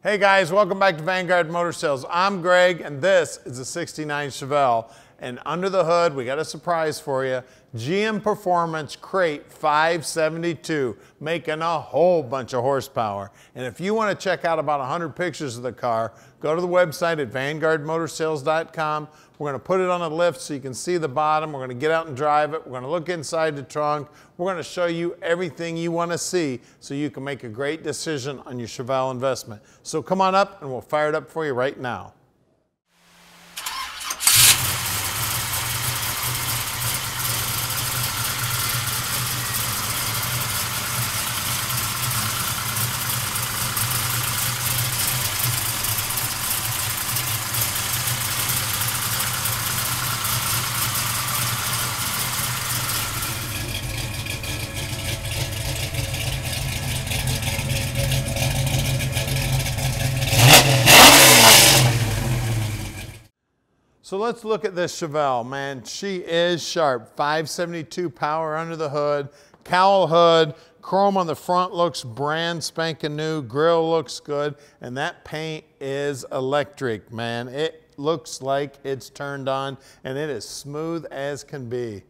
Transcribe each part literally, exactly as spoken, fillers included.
Hey guys, welcome back to Vanguard Motor Sales. I'm Greg and this is a sixty-nine Chevelle. And under the hood, we got a surprise for you. G M Performance Crate five seventy-two, making a whole bunch of horsepower. And if you want to check out about one hundred pictures of the car, go to the website at vanguard motor sales dot com. We're going to put it on a lift so you can see the bottom. We're going to get out and drive it. We're going to look inside the trunk. We're going to show you everything you want to see so you can make a great decision on your Chevelle investment. So come on up and we'll fire it up for you right now. So let's look at this Chevelle, man. She is sharp. five seventy-two power under the hood, cowl hood, chrome on the front looks brand spanking new, grill looks good, and that paint is electric, man. It looks like it's turned on, and it is smooth as can be.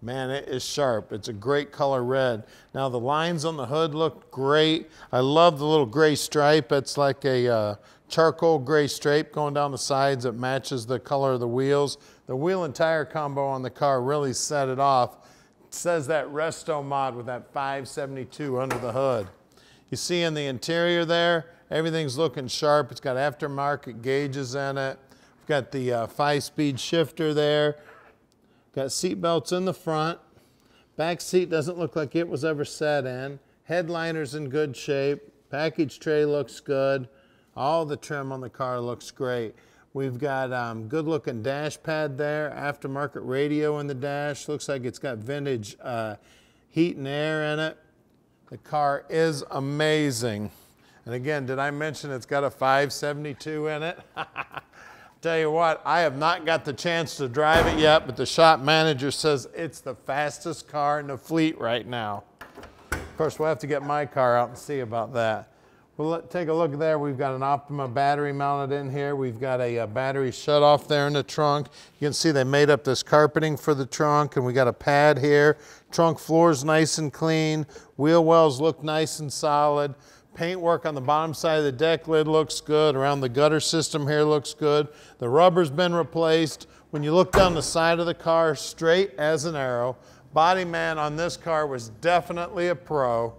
Man, it is sharp. It's a great color red. Now the lines on the hood look great. I love the little gray stripe. It's like a uh, charcoal gray stripe going down the sides that matches the color of the wheels. The wheel and tire combo on the car really set it off. It says that Resto mod with that five seventy-two under the hood. You see in the interior there, everything's looking sharp. It's got aftermarket gauges in it. We've got the uh, five-speed shifter there. Got seat belts in the front. Back seat doesn't look like it was ever sat in. Headliner's in good shape. Package tray looks good. All the trim on the car looks great. We've got um, good looking dash pad there, aftermarket radio in the dash. Looks like it's got vintage uh, heat and air in it. The car is amazing. And again, did I mention it's got a five seventy-two in it? Tell you what, I have not got the chance to drive it yet, but the shop manager says it's the fastest car in the fleet right now. Of course, we'll have to get my car out and see about that. Well, let's take a look there. We've got an Optima battery mounted in here. We've got a, a battery shutoff there in the trunk. You can see they made up this carpeting for the trunk, and we got a pad here. Trunk floor's nice and clean. Wheel wells look nice and solid. Paintwork on the bottom side of the deck lid looks good. Around the gutter system here looks good. The rubber's been replaced. When you look down the side of the car, straight as an arrow. Body man on this car was definitely a pro.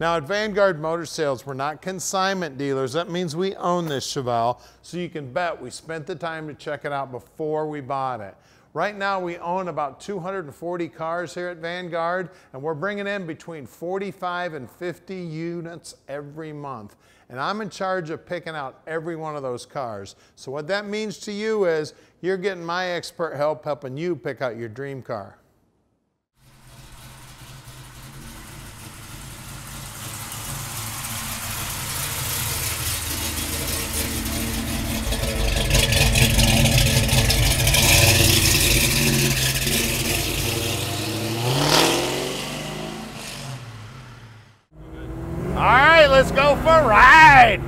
Now at Vanguard Motor Sales, we're not consignment dealers. That means we own this Chevelle, so you can bet we spent the time to check it out before we bought it. Right now we own about two hundred forty cars here at Vanguard, and we're bringing in between forty-five and fifty units every month. And I'm in charge of picking out every one of those cars. So what that means to you is you're getting my expert help helping you pick out your dream car. Let's go for a ride.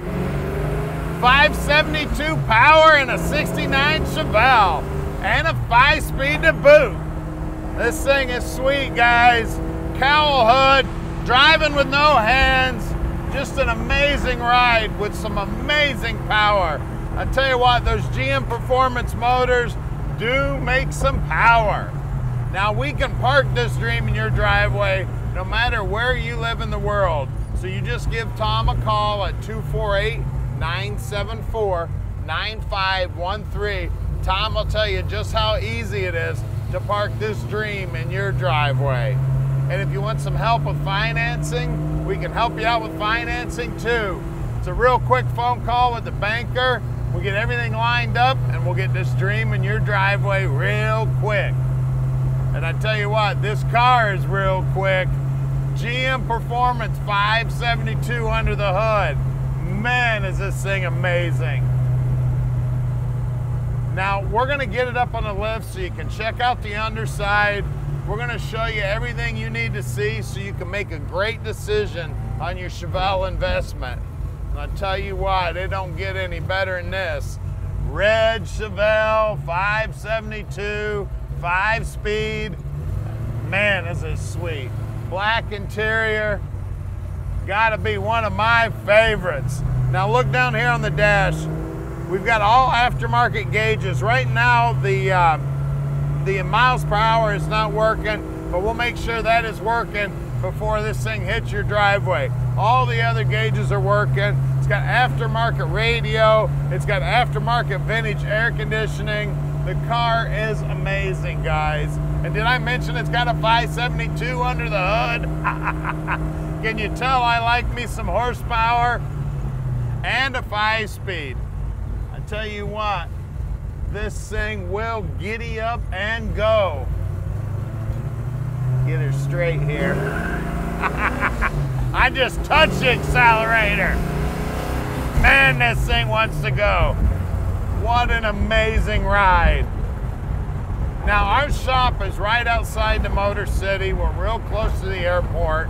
five seventy-two power and a sixty-nine Chevelle and a five-speed to boot. This thing is sweet, guys. Cowl hood, driving with no hands. Just an amazing ride with some amazing power. I tell you what, those G M Performance motors do make some power. Now we can park this dream in your driveway no matter where you live in the world. So you just give Tom a call at two four eight, nine seven four, nine five one three. Tom will tell you just how easy it is to park this dream in your driveway. And if you want some help with financing, we can help you out with financing too. It's a real quick phone call with the banker. We'll get everything lined up and we'll get this dream in your driveway real quick. And I tell you what, this car is real quick. G M Performance five seventy-two under the hood. Man, is this thing amazing. Now, we're gonna get it up on the lift so you can check out the underside. We're gonna show you everything you need to see so you can make a great decision on your Chevelle investment. And I tell you what, it don't get any better than this. Red Chevelle five seventy-two, five speed. Man, this is sweet. Black interior. Gotta be one of my favorites. Now look down here on the dash. We've got all aftermarket gauges. Right now, the, uh, the miles per hour is not working, but we'll make sure that is working before this thing hits your driveway. All the other gauges are working. It's got aftermarket radio. It's got aftermarket vintage air conditioning. The car is amazing, guys. And did I mention it's got a five seventy-two under the hood? Can you tell I like me some horsepower? And a five-speed. I tell you what, this thing will giddy up and go. Get her straight here. I just touched the accelerator. Man, this thing wants to go. What an amazing ride. Now, our shop is right outside the Motor City. We're real close to the airport.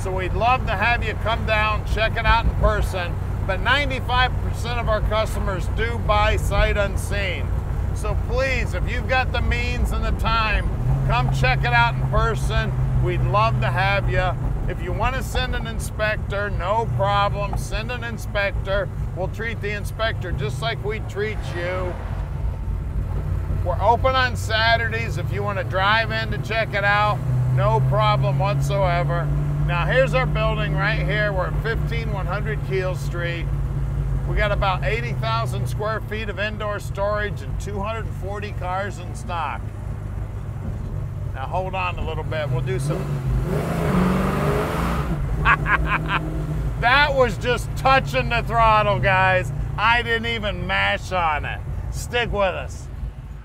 So we'd love to have you come down, check it out in person. But ninety-five percent of our customers do buy sight unseen. So please, if you've got the means and the time, come check it out in person. We'd love to have you. If you want to send an inspector, no problem. Send an inspector. We'll treat the inspector just like we treat you. We're open on Saturdays. If you want to drive in to check it out, no problem whatsoever. Now here's our building right here. We're at fifteen one hundred Keel Street. We got about eighty thousand square feet of indoor storage and two hundred forty cars in stock. Now hold on a little bit. We'll do some... That was just touching the throttle, guys. I didn't even mash on it. Stick with us.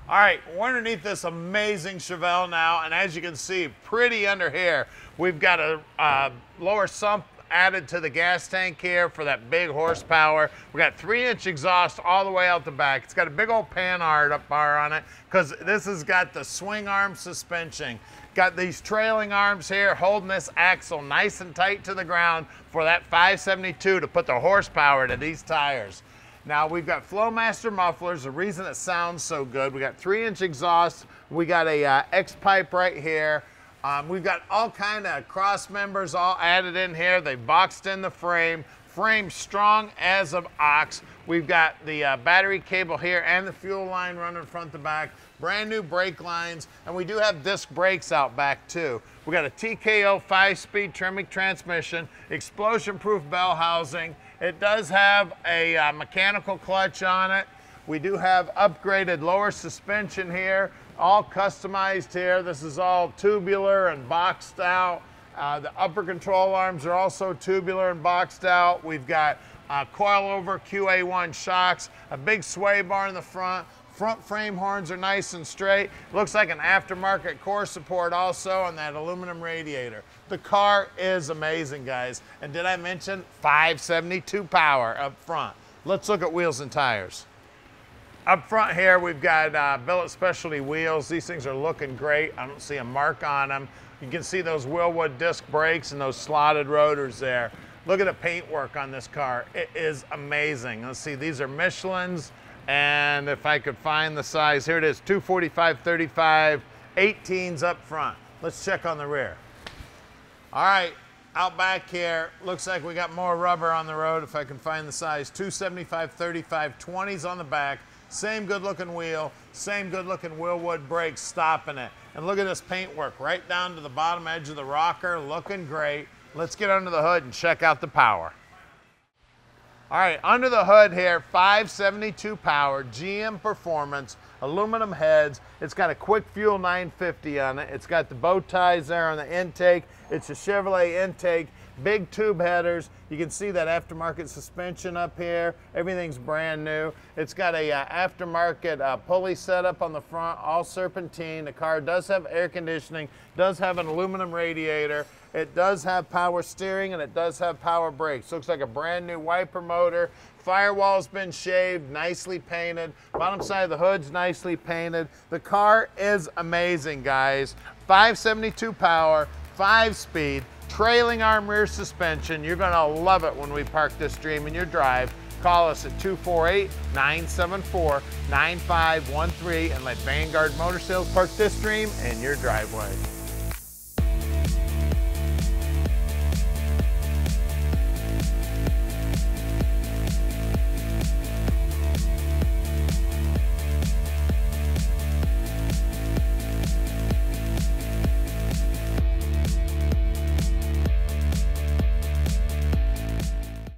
All right, we're underneath this amazing Chevelle now, and as you can see, pretty under here. We've got a uh, lower sump added to the gas tank here for that big horsepower. We got three-inch exhaust all the way out the back. It's got a big old Panhard up bar on it because this has got the swing arm suspension. Got these trailing arms here holding this axle nice and tight to the ground for that five seventy-two to put the horsepower to these tires. Now we've got Flowmaster mufflers, the reason it sounds so good. We got three-inch exhaust. We got a uh, X-pipe right here. Um, we've got all kind of cross members all added in here. They've boxed in the frame. Frame strong as an ox. We've got the uh, battery cable here and the fuel line running front to back. Brand new brake lines, and we do have disc brakes out back too. We got a T K O five-speed Tremec transmission, explosion-proof bell housing. It does have a uh, mechanical clutch on it. We do have upgraded lower suspension here, all customized here. This is all tubular and boxed out. Uh, the upper control arms are also tubular and boxed out. We've got uh, coilover Q A one shocks, a big sway bar in the front. Front frame horns are nice and straight. Looks like an aftermarket core support also on that aluminum radiator. The car is amazing, guys. And did I mention five seventy-two power up front? Let's look at wheels and tires. Up front here, we've got uh, Billet Specialty wheels. These things are looking great. I don't see a mark on them. You can see those Wilwood disc brakes and those slotted rotors there. Look at the paintwork on this car. It is amazing. Let's see, these are Michelins. And if I could find the size, here it is, two forty-five, thirty-five, eighteens up front. Let's check on the rear. All right, out back here, looks like we got more rubber on the road. If I can find the size, two seventy-five, thirty-five, twenties on the back. Same good looking wheel, same good looking Wilwood brakes stopping it. And look at this paintwork right down to the bottom edge of the rocker, looking great. Let's get under the hood and check out the power. All right, under the hood here, five seventy-two power, G M Performance, aluminum heads. It's got a Quick Fuel nine fifty on it. It's got the bow ties there on the intake. It's a Chevrolet intake. Big tube headers. You can see that aftermarket suspension up here. Everything's brand new. It's got a uh, aftermarket uh, pulley setup on the front, all serpentine. The car does have air conditioning, does have an aluminum radiator. It does have power steering and it does have power brakes. Looks like a brand new wiper motor. Firewall's been shaved, nicely painted. Bottom side of the hood's nicely painted. The car is amazing, guys. five seventy-two power, five speed. trailing arm rear suspension. You're gonna love it when we park this dream in your drive. Call us at two four eight, nine seven four, nine five one three and let Vanguard Motor Sales park this dream in your driveway.